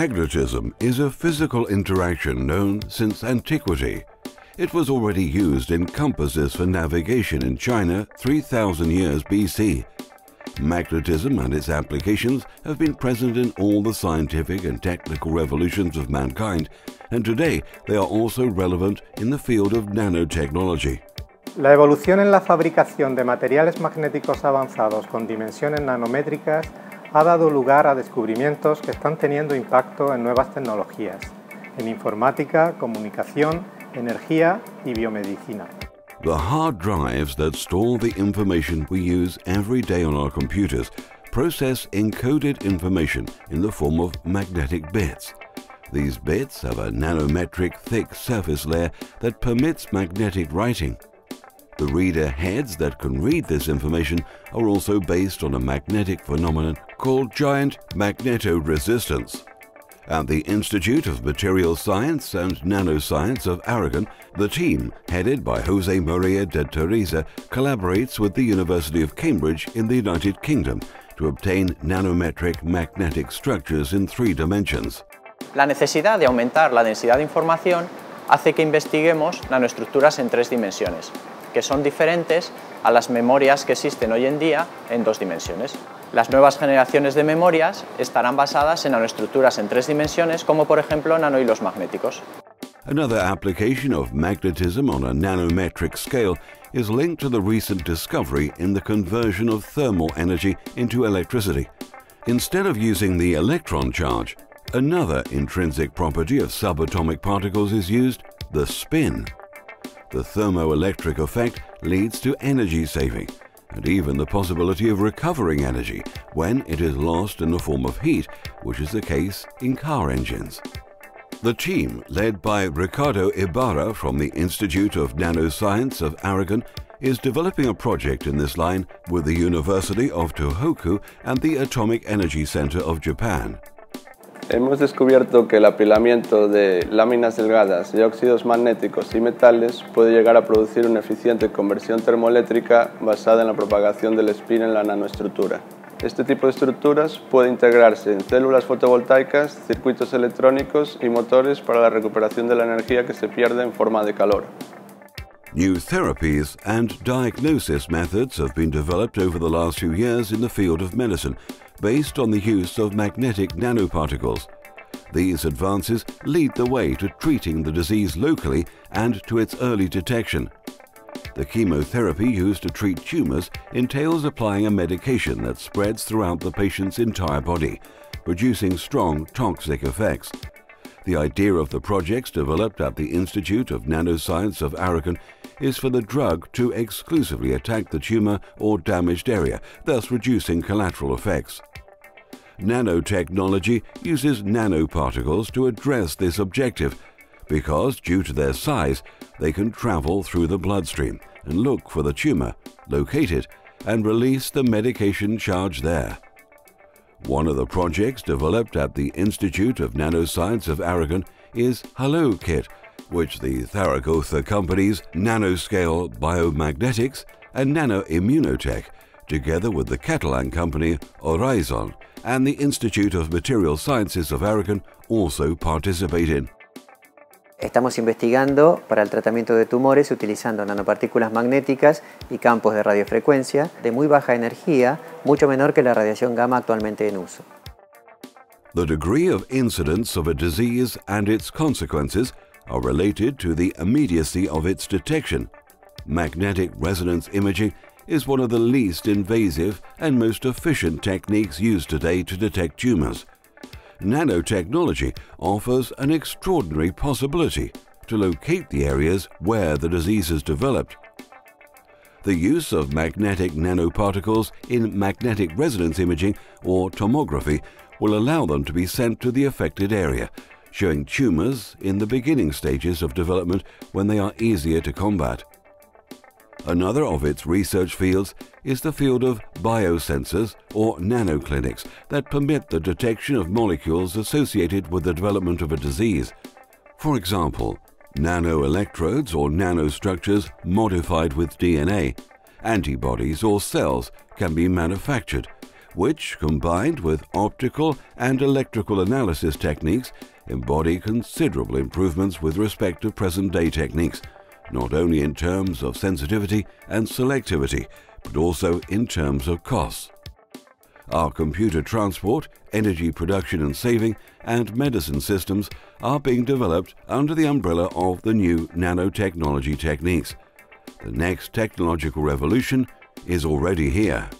Magnetism is a physical interaction known since antiquity. It was already used in compasses for navigation in China 3,000 years BC. Magnetism and its applications have been present in all the scientific and technical revolutions of mankind, and today they are also relevant in the field of nanotechnology. La evolución en la fabricación de materiales magnéticos avanzados con dimensiones nanométricas ha dado lugar a descubrimientos que están teniendo impacto en nuevas tecnologías, en informática, comunicación, energía y biomedicina. The hard drives that store the information we use every day on our computers process encoded information in the form of magnetic bits. These bits have a nanometric thick surface layer that permits magnetic writing. The reader heads that can read this information are also based on a magnetic phenomenon called giant magnetoresistance. At the Institute of Material Science and Nanoscience of Aragon, the team, headed by José María de Teresa, collaborates with the University of Cambridge in the United Kingdom to obtain nanometric magnetic structures in three dimensions. La necesidad de aumentar la densidad de información hace que investiguemos nanoestructuras en tres dimensiones, que son diferentes a las memorias que existen hoy en día en dos dimensiones. Las nuevas generaciones de memorias estarán basadas en nanoestructuras en tres dimensiones, como por ejemplo nanohilos magnéticos. Another application of magnetism on a nanometric scale is linked to the recent discovery in the conversion of thermal energy into electricity. Instead of using the electron charge, another intrinsic property of subatomic particles is used, the spin. The thermoelectric effect leads to energy saving, and even the possibility of recovering energy when it is lost in the form of heat, which is the case in car engines. The team, led by Ricardo Ibarra from the Institute of Nanoscience of Aragon, is developing a project in this line with the University of Tohoku and the Atomic Energy Center of Japan. Hemos descubierto que el apilamiento de láminas delgadas de óxidos magnéticos y metales puede llegar a producir una eficiente conversión termoeléctrica basada en la propagación del spin en la nanoestructura. Este tipo de estructuras puede integrarse en células fotovoltaicas, circuitos electrónicos y motores para la recuperación de la energía que se pierde en forma de calor. New therapies and diagnosis methods have been developed over the last few years in the field of medicine, based on the use of magnetic nanoparticles. These advances lead the way to treating the disease locally and to its early detection. The chemotherapy used to treat tumors entails applying a medication that spreads throughout the patient's entire body, producing strong toxic effects. The idea of the projects developed at the Institute of Nanoscience of Aragon is for the drug to exclusively attack the tumor or damaged area, thus reducing collateral effects. Nanotechnology uses nanoparticles to address this objective because, due to their size, they can travel through the bloodstream and look for the tumor, locate it, and release the medication charge there. One of the projects developed at the Institute of Nanoscience of Aragon is HaloKit, which the Theragotha companies Nanoscale Biomagnetics and Nanoimmunotech, together with the Catalan company Horizon and the Institute of Material Sciences of Aragon, also participate in. Estamos investigando para el tratamiento de tumores utilizando nanopartículas magnéticas y campos de radiofrecuencia de muy baja energía, mucho menor que la radiación gamma actualmente en uso. The degree of incidence of a disease and its consequences are related to the immediacy of its detection. Magnetic resonance imaging is one of the least invasive and most efficient techniques used today to detect tumors. Nanotechnology offers an extraordinary possibility to locate the areas where the disease has developed. The use of magnetic nanoparticles in magnetic resonance imaging or tomography will allow them to be sent to the affected area, showing tumors in the beginning stages of development when they are easier to combat. Another of its research fields is the field of biosensors or nanoclinics that permit the detection of molecules associated with the development of a disease. For example, nanoelectrodes or nanostructures modified with DNA, antibodies or cells can be manufactured, which, combined with optical and electrical analysis techniques, embody considerable improvements with respect to present-day techniques, not only in terms of sensitivity and selectivity, but also in terms of costs. Our computer transport, energy production and saving, and medicine systems are being developed under the umbrella of the new nanotechnology techniques. The next technological revolution is already here.